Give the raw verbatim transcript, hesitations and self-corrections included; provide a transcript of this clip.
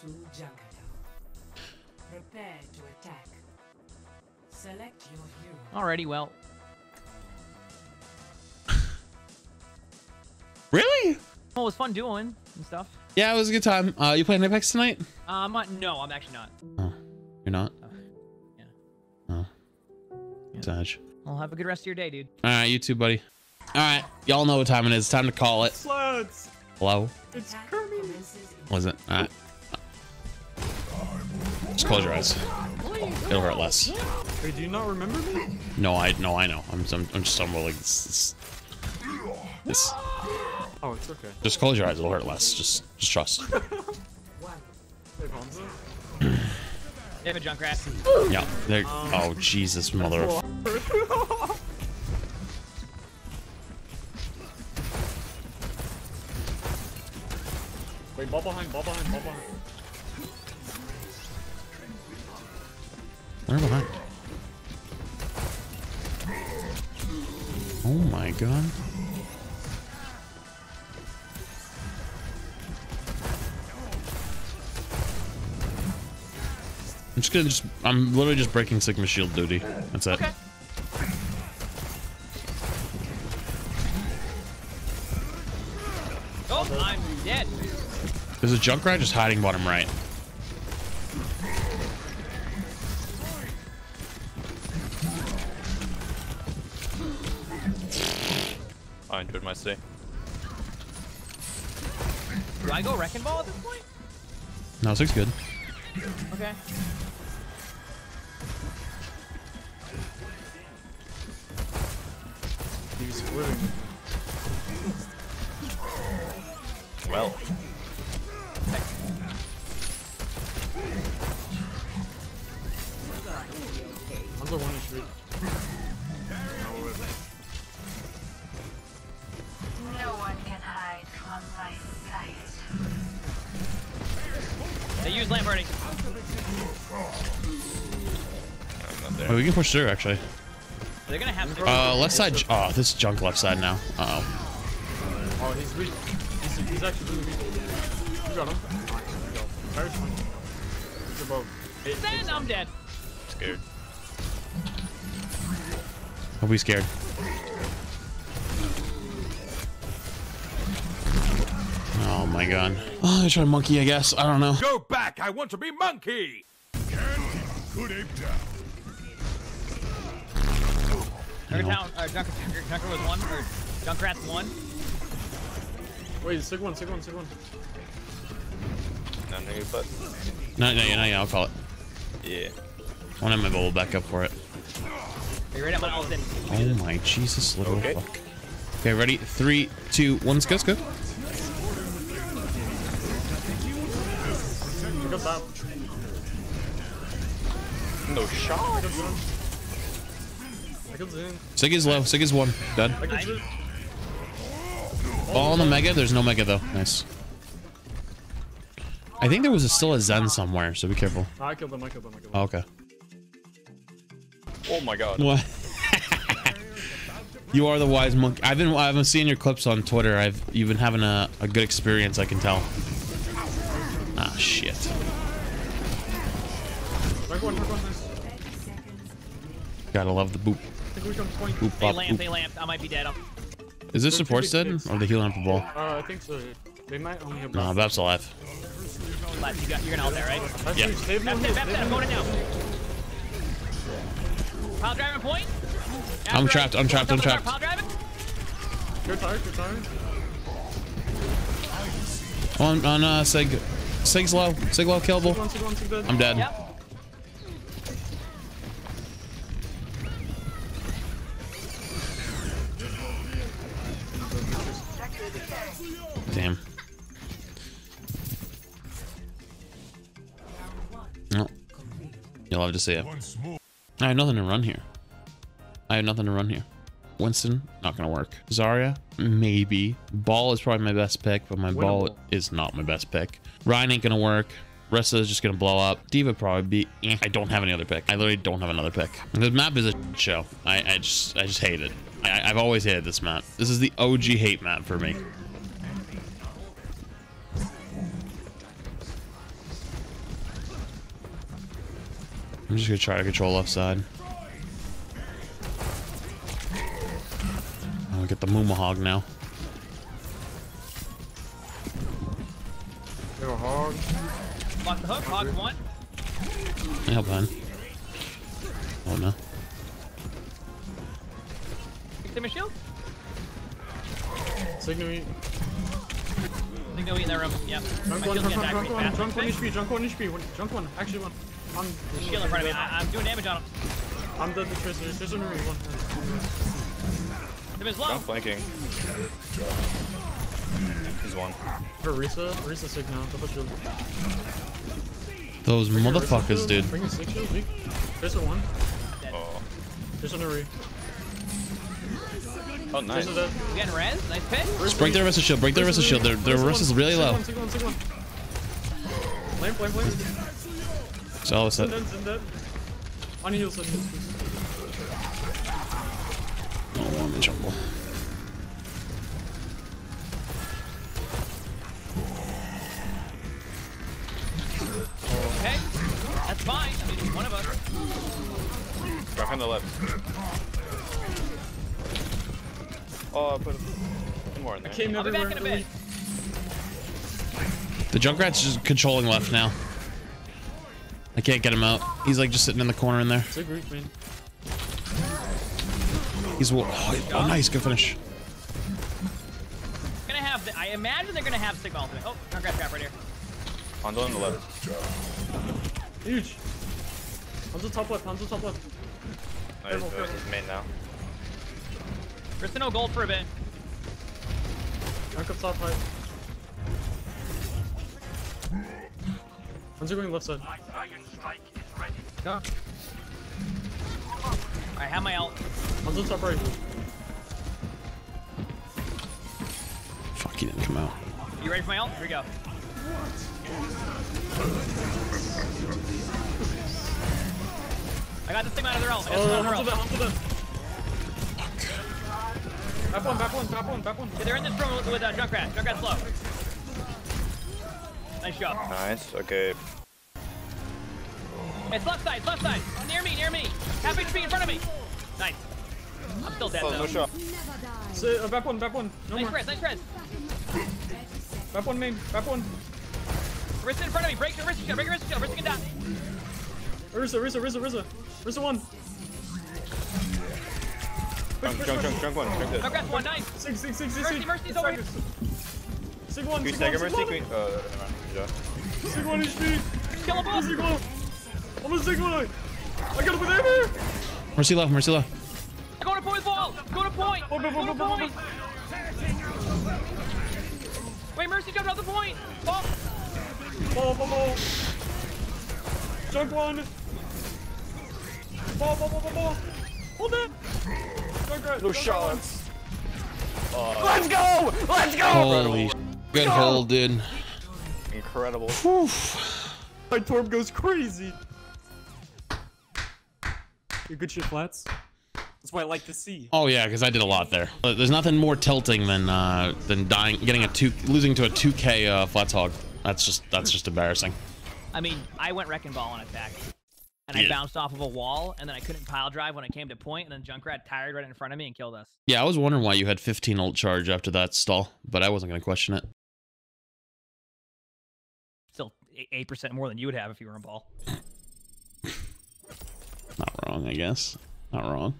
to Junkertown. Prepare to attack. Select your hero. Alrighty, well. Really? Well, it was fun doing and stuff. Yeah, it was a good time. Uh, you playing Apex tonight? Uh, I'm not. No, I'm actually not. Oh, you're not? Uh, yeah. Oh. Yeah. Sage. Well, have a good rest of your day, dude. All right, you too, buddy. All right, y'all know what time it is. Time to call it. Flats. Hello? It's Kirby. Was it? All right. Just close your eyes. It'll hurt less. Hey, do you not remember me? No, I no, I know. I'm I'm, I'm just unwilling. This, this, this. Oh, it's okay. Just close your eyes. It'll hurt less. Just just trust. Hey, Hanzo. They have a Junkrat. Yeah. They're. Um, oh Jesus, mother. Of... Wait, ball behind, ball behind, ball behind. They're behind. Oh my god. I'm just gonna just, I'm literally just breaking Sigma shield duty. That's it. Okay. Oh, I'm dead. There's a Junkrat just hiding bottom right. I enjoyed my stay. Do I go Wrecking Ball at this point? No, this looks good. Okay. He's splitting. Well. Another one is real. They use Lamberting. Wait, we can push through actually. They're gonna have to uh, left side. Oh, this junk left side now. Uh oh. Oh, he's weak. He's, he's actually really weak. You got him. There we go. He's above. Zen, I'm dead. I'm scared. I'll be scared. Oh my god. Oh, I try monkey, I guess. I don't know. Go back! I want to be monkey! Can good ape down. Junkertown, uh, Junker, Junker, Junker was one, or Junkrat's one. Wait, sick one, sick one, sick one. No, no, but. No, no, yeah, no, yeah, I'll call it. Yeah. I want to have my bubble back up for it. Are you ready? I'm gonna ult in. Oh my Jesus, little okay. fuck. Okay, ready? Three, two, one, let's go, let's go. Up. No shot. Sig is low. Sig is one. Dead. Ball on the mega. There's no mega though. Nice. I think there was a, still a Zen somewhere, so be careful. I killed him. I killed him. I killed him. Oh, okay. Oh my god. What? You are the wise monkey. I've been. I've been seeing your clips on Twitter. I've. You've been having a, a good experience. I can tell. Ah, shit. Gotta love the boop. Boop, bop, they lamped, they lamped. I might be dead. I'm... Is this support's dead? Or are they healing up the ball? Uh, I think so. They might only have... Nah, Bap's alive. Left, you got, you're gonna ult there, right? Yeah. Bap's dead, Bap's dead. I'm going in now. Pile driving point? After I'm trapped, I'm trapped, I'm trapped. Pile driving? You're tired, you're tired. On, on, uh, Sig. Sig's low. Sig low, killable. I'm dead. Yep. Damn. No. Oh. You'll have to see it. I have nothing to run here. I have nothing to run here. Winston, not gonna work. Zarya, maybe. Ball is probably my best pick, but my ball is not my best pick. Ryan ain't gonna work. Risa is just gonna blow up. Diva probably be. Eh. I don't have any other pick. I literally don't have another pick. This map is a show. I, I just, I just hate it. I, I've always hated this map. This is the O G hate map for me. I'm just gonna try to control left side. I'll get the Moomahog now. Little hog. Lock the hook, hog one. Help on. Oh no. Take my shield. Sigma eat. Sigma eat in that room. Yep. Junk one, junk one, junk one, junk one H P, junk one H P, junk one, actually one. I'm shield in front of me. I, I'm doing damage on him. I'm dead to Tracer. There's a Nuri one. Him is low. I'm flanking. He's one. For Risa, Risa sick now. Double shield. Those bring motherfuckers, dude. Bring a six shield. Tracer one. Oh. There's a Nuri. Oh, nice. We're getting res. Nice pick. Just break their rest of shield. Break their rest of shield. Their, their rest is really low. Flame, flame, flame. So all of a sudden. On heal, so heal, oh, I'm in trouble. Okay, that's fine. I mean, one of us. Back on the left. Oh, I put one more in there. I'll be back in a bit. The Junkrat's just controlling left now. I can't get him out. He's like just sitting in the corner in there. It's a group, man. He's oh, oh nice, good finish. Gonna have the, I imagine they're gonna have Sigma ultimate. Oh, Junkrat trap right here. Hanzo on the left. Huge. Hanzo top left. Hanzo top left. Nice. This is main now. Kristen no gold for a bit. Junkrat top right. Hanzo going left side. Yeah. I have my ult. Hanzo top right. Fuck, he didn't come out. You ready for my ult? Here we go. I got this thing out of their ult. I got oh, Hanzo down, Hanzo down. Fuck. Back one, back one, back one, back one. Yeah, they're in this room with, with uh, Junkrat. Junkrat's low. Nice job. Nice, okay. It's left side, left side! Near me, near me! Half H P in front of me! Nice. I'm still dead, oh, though. No shot. So, uh, back one, back one. No nice more. Res, nice res. Back one main, back one. Risa in front of me, break the Risa shield, break the Risa shield, Risa can die. Risa, Risa, Risa, Risa. Risa one. Junk, junk, junk, junk one. Junk that's one, nice. Six, six, six, six. Mercy, Mercy's over here. Sig one, Sig one, Sig one! Uh, yeah. Sig one H P! Kill him off! Sig one! I'm a Sig one! I got him with hammer! Mercy left, Mercy left. I go to point ball! Go to point! Oh, go, go, go, go, go, go, go, go, go. Wait, Mercy jumped off the point! Ball! Ball, ball, ball! Junk one! Ball, ball, ball, ball, ball! Hold it! Junk right! No shots! Uh, Let's go! Let's go! Holy good go. Hold, dude. Incredible. Oof. My Torb goes crazy. You're good shit, Flats. That's what I like to see. Oh yeah, because I did a lot there. Uh, there's nothing more tilting than uh, than dying, getting a two, losing to a two K uh, Flats hog. That's just that's just embarrassing. I mean, I went Wrecking Ball on attack, and yeah. I bounced off of a wall, and then I couldn't pile drive when I came to point, and then Junkrat tired right in front of me and killed us. Yeah, I was wondering why you had fifteen ult charge after that stall, but I wasn't gonna question it. Still eight percent more than you would have if you were in ball. Not wrong, I guess. Not wrong.